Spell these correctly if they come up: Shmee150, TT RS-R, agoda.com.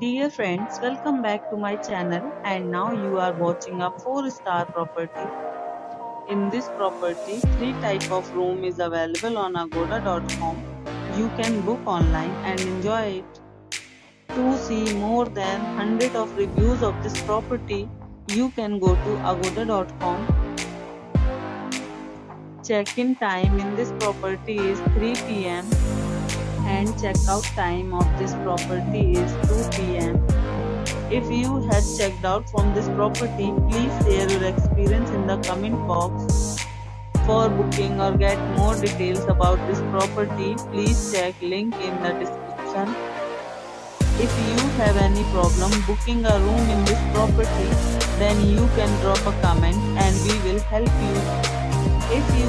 Dear friends, welcome back to my channel, and now you are watching a 4-star property. In this property, 3 type of room is available on agoda.com. You can book online and enjoy it. To see more than 100 of reviews of this property, you can go to agoda.com. Check-in time in this property is 3 PM and check-out time of this property is 2 PM. If you have checked out from this property, please share your experience in the comment box. For booking or get more details about this property, please check link in the description. If you have any problem booking a room in this property, then you can drop a comment and we will help you. If you